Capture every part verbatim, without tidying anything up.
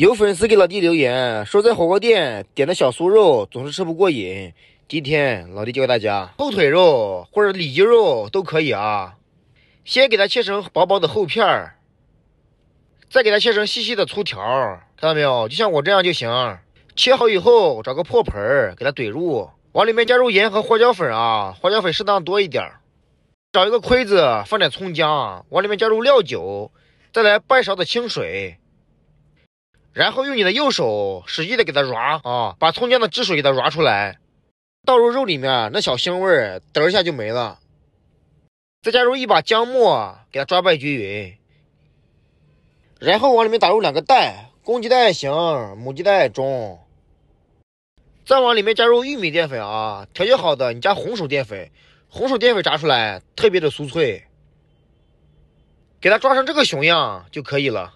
有粉丝给老弟留言说，在火锅店点的小酥肉总是吃不过瘾。今天老弟教大家，后腿肉或者里脊肉都可以啊。先给它切成薄薄的厚片儿，再给它切成细细的粗条，看到没有？就像我这样就行。切好以后，找个破盆儿给它怼入，往里面加入盐和花椒粉啊，花椒粉适当多一点。找一个盔子，放点葱姜，往里面加入料酒，再来半勺的清水。然后用你的右手使劲的给它抓啊，把葱姜的汁水给它抓出来，倒入肉里面，那小腥味儿嘚一下就没了。再加入一把姜末，给它抓拌均匀。然后往里面打入两个蛋，公鸡蛋也行，母鸡蛋也中。再往里面加入玉米淀粉啊，调节好的你加红薯淀粉，红薯淀粉炸出来特别的酥脆，给它抓成这个熊样就可以了。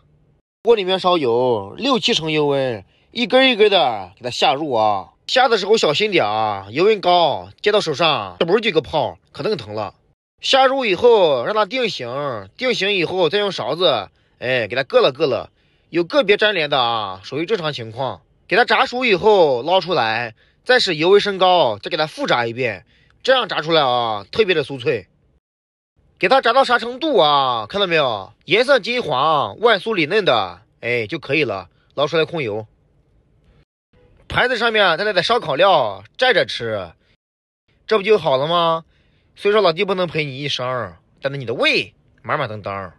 锅里面烧油，六七成油温，一根一根的给它下入啊。下的时候小心点啊，油温高，接到手上这不是几个泡，可能疼了。下入以后让它定型，定型以后再用勺子，哎，给它硌了硌了。有个别粘连的啊，属于正常情况。给它炸熟以后捞出来，再使油温升高，再给它复炸一遍，这样炸出来啊，特别的酥脆。给它炸到啥程度啊？看到没有？颜色金黄，外酥里嫩的，哎就可以了。捞出来控油，盘子上面再来点烧烤料蘸着吃，这不就好了吗？虽说老弟不能陪你一生，但是你的胃满满当当。